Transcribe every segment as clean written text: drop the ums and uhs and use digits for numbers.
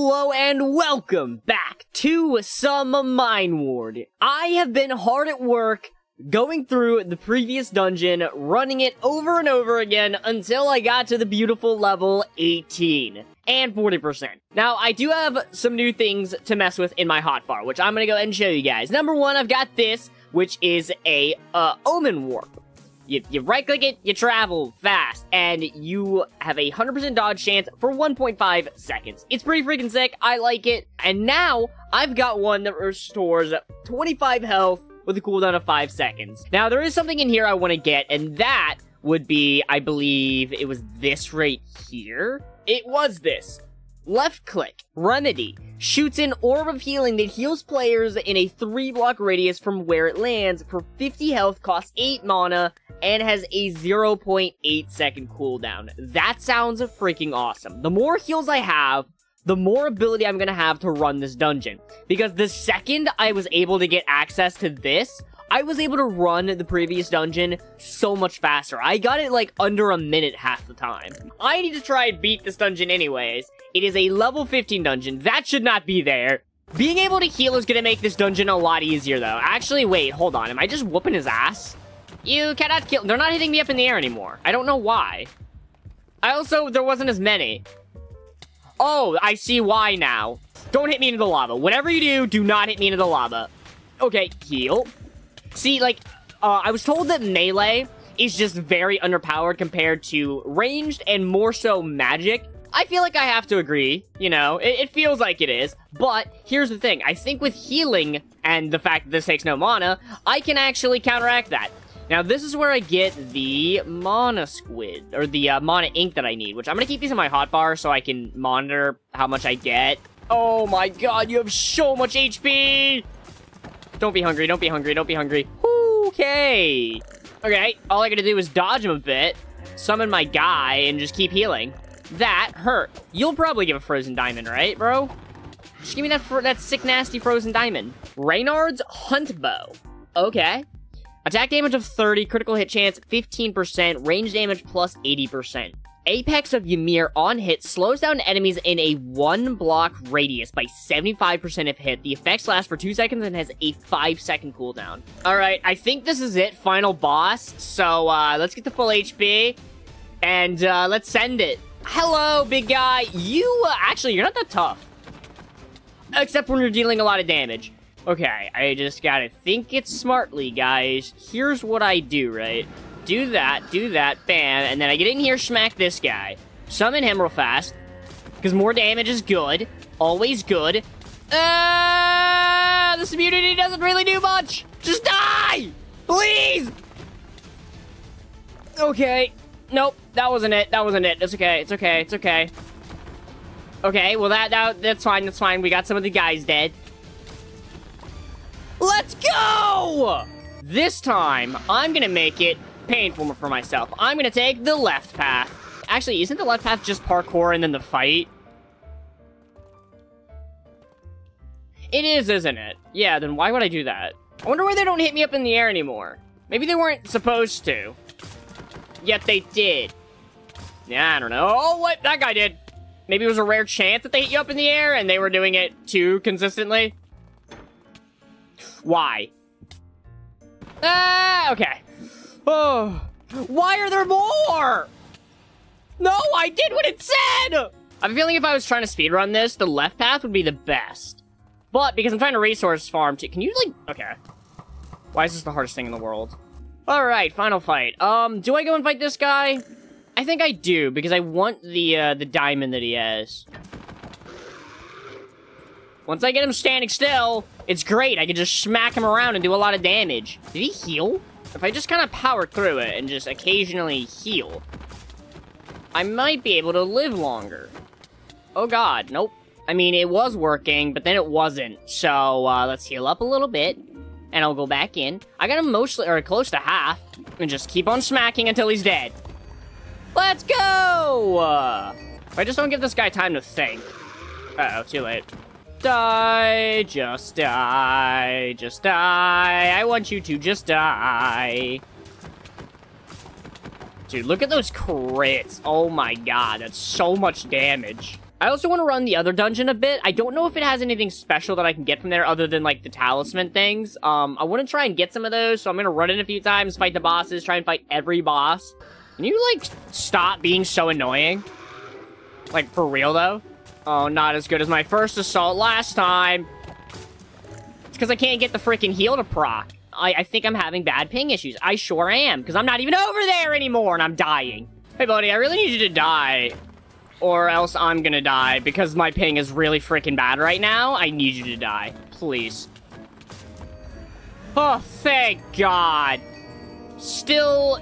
Hello and welcome back to some Mineward. I have been hard at work going through the previous dungeon, running it over and over again until I got to the beautiful level 18 and 40%. Now, I do have some new things to mess with in my hotbar, which I'm going to go ahead and show you guys. Number one, I've got this, which is a Omen Warp. You right-click it, you travel fast, and you have a 100% dodge chance for 1.5 seconds. It's pretty freaking sick. I like it. And now, I've got one that restores 25 health with a cooldown of 5 seconds. Now, there is something in here I want to get, and that would be, I believe, it was this right here? It was this. Left-click, Remedy, shoots an orb of healing that heals players in a 3-block radius from where it lands for 50 health, costs 8 mana, and has a 0.8 second cooldown. That sounds freaking awesome. The more heals I have, the more ability I'm going to have to run this dungeon. Because the second I was able to get access to this, I was able to run the previous dungeon so much faster. I got it like under a minute half the time. I need to try and beat this dungeon anyways. It is a level 15 dungeon. That should not be there. Being able to heal is going to make this dungeon a lot easier though. Actually, wait, hold on. Am I just whooping his ass? You cannot kill. They're not hitting me up in the air anymore. I don't know why. I also, there wasn't as many. Oh, I see why now. Don't hit me into the lava. Whatever you do, do not hit me into the lava. Okay, heal. See, like, I was told that melee is just very underpowered compared to ranged and more so magic. I feel like I have to agree, you know, it feels like it is, but here's the thing. I think with healing and the fact that this takes no mana, I can actually counteract that. Now, this is where I get the mana squid, or the mana ink that I need, which I'm going to keep these in my hotbar so I can monitor how much I get. Oh my god, you have so much HP! Don't be hungry, don't be hungry, don't be hungry. Okay. Okay, all I got to do is dodge him a bit, summon my guy, and just keep healing. That hurt. You'll probably give a frozen diamond, right, bro? Just give me that sick, nasty frozen diamond. Reynard's hunt bow. Okay. Attack damage of 30, critical hit chance 15%, range damage plus 80%. Apex of Ymir on hit slows down enemies in a 1-block radius by 75% if hit. The effects last for 2 seconds and has a 5-second cooldown. Alright, I think this is it. Final boss. So, let's get the full HP. And, let's send it. Hello, big guy. You, actually, you're not that tough. Except when you're dealing a lot of damage. Okay, I just gotta think it smartly, guys. Here's what I do, right? Do that, bam, and then I get in here, smack this guy. Summon him real fast, because more damage is good. Always good. This immunity doesn't really do much! Just die! Please! Okay. Nope, that wasn't it. That wasn't it. It's okay, it's okay, it's okay. Okay, well, that's fine, that's fine. We got some of the guys dead. Let's go! This time, I'm gonna make it painful for myself. I'm gonna take the left path. Actually, isn't the left path just parkour and then the fight? It is, isn't it? Yeah, then why would I do that? I wonder why they don't hit me up in the air anymore. Maybe they weren't supposed to. Yet they did. Yeah, I don't know. Oh, what? That guy did. Maybe it was a rare chance that they hit you up in the air and they were doing it too consistently. Why? Okay. Oh, why are there more? No, I did what it said! I'm feeling if I was trying to speedrun this, the left path would be the best. But because I'm trying to resource farm too, can you like, okay. Why is this the hardest thing in the world? All right, final fight. Do I go and fight this guy? I think I do because I want the diamond that he has. Once I get him standing still, it's great. I can just smack him around and do a lot of damage. Did he heal? If I just kind of power through it and just occasionally heal, I might be able to live longer. Oh god, nope. I mean, it was working, but then it wasn't. So, let's heal up a little bit, and I'll go back in. I got him mostly, or close to half, and just keep on smacking until he's dead. Let's go! If I just don't give this guy time to think. Uh-oh, too late. Die, just die, just die. I want you to just die. Dude, look at those crits. Oh my god, that's so much damage. I also want to run the other dungeon a bit. I don't know if it has anything special that I can get from there other than, like, the talisman things. I want to try and get some of those, so I'm going to run in a few times, fight the bosses, try and fight every boss. Can you, like, stop being so annoying? Like, for real, though? Oh, not as good as my first assault last time. It's because I can't get the freaking heal to proc. I think I'm having bad ping issues. I sure am, because I'm not even over there anymore, and I'm dying. Hey, buddy, I really need you to die. Or else I'm gonna die, because my ping is really freaking bad right now. I need you to die. Please. Oh, thank God. Still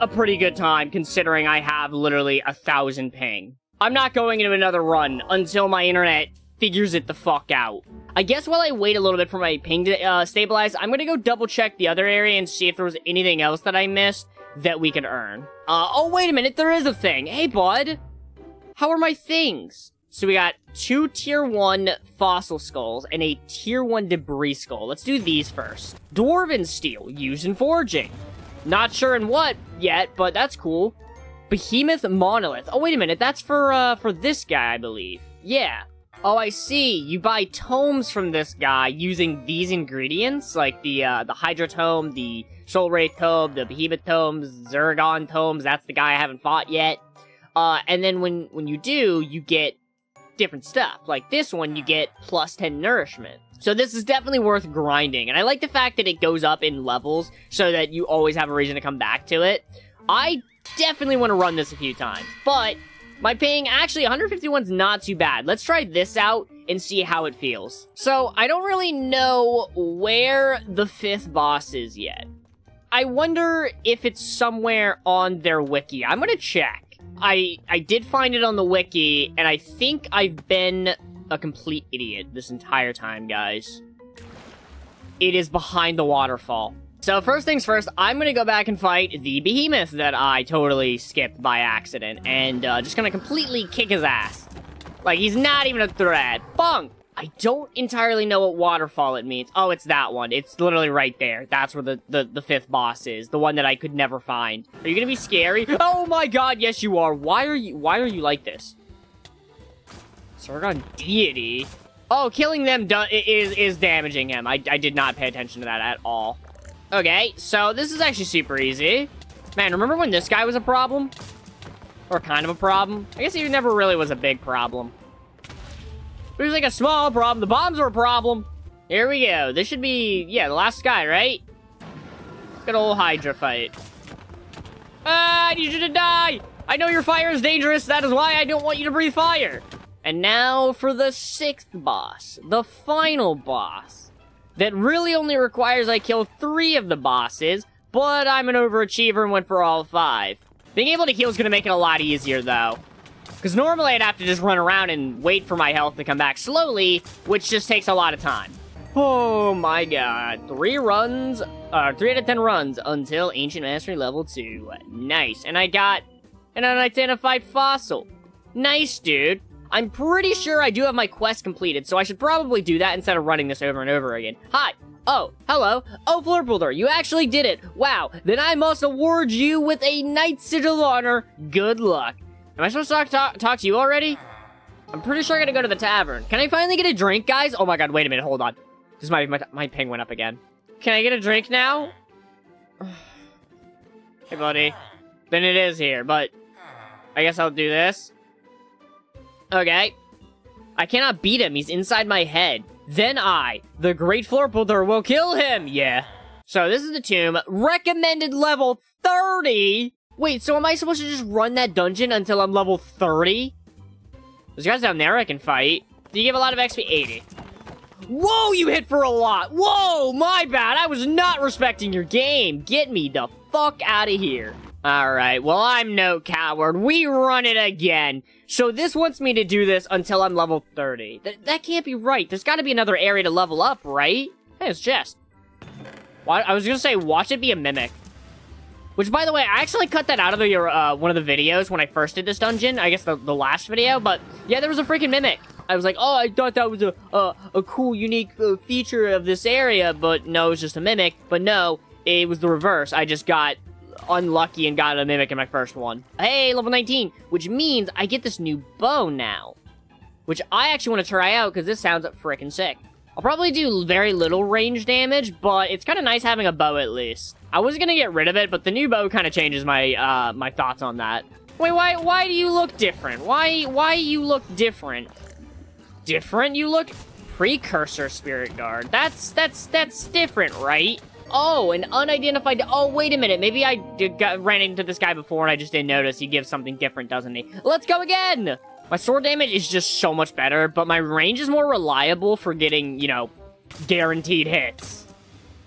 a pretty good time, considering I have literally 1,000 ping. I'm not going into another run until my internet figures it the fuck out. I guess while I wait a little bit for my ping to stabilize, I'm gonna go double-check the other area and see if there was anything else that I missed that we could earn. Oh, wait a minute, there is a thing. Hey, bud. How are my things? So we got 2 tier 1 fossil skulls and a tier 1 debris skull. Let's do these first. Dwarven steel, used in forging. Not sure in what yet, but that's cool. Behemoth monolith. Oh, wait a minute. That's for this guy, I believe. Yeah. Oh, I see. You buy tomes from this guy using these ingredients, like the Hydra Tome, the Soul Ray Tome, the Behemoth Tomes, Zergon Tomes. That's the guy I haven't fought yet. And then when you do, you get different stuff. Like this one, you get plus 10 nourishment. So this is definitely worth grinding. And I like the fact that it goes up in levels so that you always have a reason to come back to it. I definitely want to run this a few times. But my ping, actually, 151's not too bad. Let's try this out and see how it feels. So I don't really know where the 5th boss is yet. I wonder if it's somewhere on their wiki. I'm going to check. I did find it on the wiki, and I think I've been a complete idiot this entire time, guys. It is behind the waterfall. So first things first, I'm gonna go back and fight the behemoth that I totally skipped by accident, and just gonna completely kick his ass. Like, he's not even a threat. Bunk! I don't entirely know what waterfall it means. Oh, it's that one. It's literally right there. That's where the 5th boss is. The one that I could never find. Are you gonna be scary? Oh my God, yes you are. Why are you like this? Sargon deity. Oh, killing them is damaging him. I did not pay attention to that at all. Okay, so this is actually super easy. Man, remember when this guy was a problem? Or kind of a problem? I guess he never really was a big problem. It was like a small problem. The bombs were a problem. Here we go. This should be, yeah, the last guy, right? Good old Hydra fight. I need you to die. I know your fire is dangerous. That is why I don't want you to breathe fire. And now for the 6th boss. The final boss. That really only requires I kill 3 of the bosses. But I'm an overachiever and went for all 5. Being able to heal is going to make it a lot easier, though. Because normally I'd have to just run around and wait for my health to come back slowly, which just takes a lot of time. Oh my God. 3 out of 10 runs until Ancient Mastery level 2. Nice. And I got an unidentified fossil. Nice, dude. I'm pretty sure I do have my quest completed, so I should probably do that instead of running this over and over again. Hi. Oh, hello. Oh, Flurpledur, you actually did it. Wow. Then I must award you with a Knight Sigil Honor. Good luck. Am I supposed to talk to you already? I'm pretty sure I gotta go to the tavern. Can I finally get a drink, guys? Oh my God, wait a minute, hold on. This might be my ping went up again. Can I get a drink now? Hey, buddy. Then it is here, but I guess I'll do this. Okay. I cannot beat him. He's inside my head. Then I, the great Flurpledur, will kill him. Yeah. So this is the tomb. Recommended level 30. Wait, so am I supposed to just run that dungeon until I'm level 30? There's guys down there I can fight. Do you give a lot of XP? 80. Whoa, you hit for a lot. Whoa, my bad. I was not respecting your game. Get me the fuck out of here. All right, well, I'm no coward. We run it again. So this wants me to do this until I'm level 30. That can't be right. There's got to be another area to level up, right? Hey, it's chest. I was going to say, watch it be a mimic. Which, by the way, I actually cut that out of the, one of the videos when I first did this dungeon. I guess the last video, but yeah, there was a freaking mimic. I was like, oh, I thought that was a cool, unique feature of this area, but no, it was just a mimic. But no, it was the reverse. I just got unlucky and got a mimic in my first one. Hey, level 19, which means I get this new bow now. which I actually want to try out because this sounds freaking sick. I'll probably do very little range damage, but it's kind of nice having a bow at least. I was going to get rid of it, but the new bow kind of changes my my thoughts on that. Wait, why do you look different? Why you look different? Different? You look Precursor Spirit Guard. That's different, right? Oh, an unidentified... Oh, wait a minute. Maybe I ran into this guy before and I just didn't notice. He gives something different, doesn't he? Let's go again! My sword damage is just so much better, but my range is more reliable for getting, you know, guaranteed hits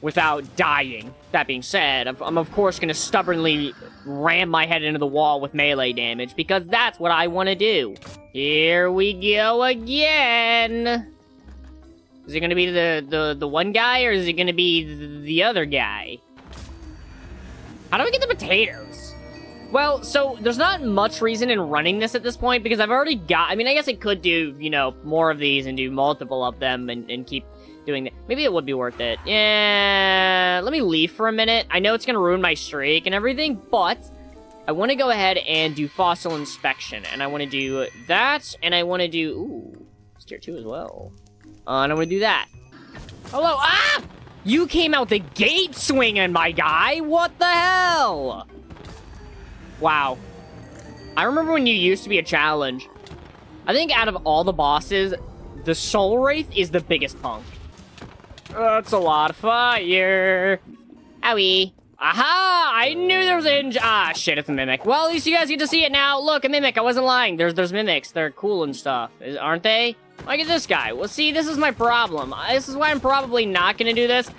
without dying. That being said, I'm of course going to stubbornly ram my head into the wall with melee damage because that's what I want to do. Here we go again! Is it going to be the one guy, or is it going to be the other guy? How do we get the potatoes? Well, so there's not much reason in running this at this point, because I've already got... I mean, I guess I could do, you know, more of these and do multiple of them and keep doing that. Maybe it would be worth it. Yeah, let me leave for a minute. I know it's going to ruin my streak and everything, but I want to go ahead and do Fossil Inspection, and I want to do that, and I want to do... Ooh, it's tier 2 as well. And I'm gonna do that. Hello. Ah! You came out the gate swinging, my guy. What the hell? Wow. I remember when you used to be a challenge. I think out of all the bosses, the Soul Wraith is the biggest punk. That's a lot of fire. Owie. Aha! I knew there was an... Ah, shit, it's a mimic. Well, at least you guys get to see it now. Look, a mimic. I wasn't lying. There's mimics. They're cool and stuff. Aren't they? Look at this guy. Well, see, this is my problem. This is why I'm probably not going to do this.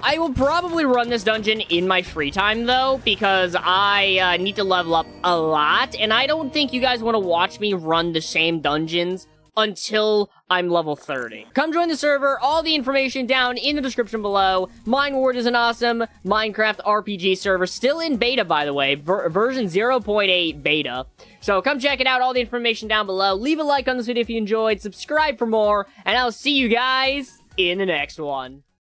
I will probably run this dungeon in my free time, though, because I need to level up a lot, and I don't think you guys want to watch me run the same dungeons until I'm level 30. Come join the server. All the information down in the description below. Mineward is an awesome Minecraft RPG server. Still in beta, by the way. Version 0.8 beta. So come check it out. All the information down below. Leave a like on this video if you enjoyed. Subscribe for more. And I'll see you guys in the next one.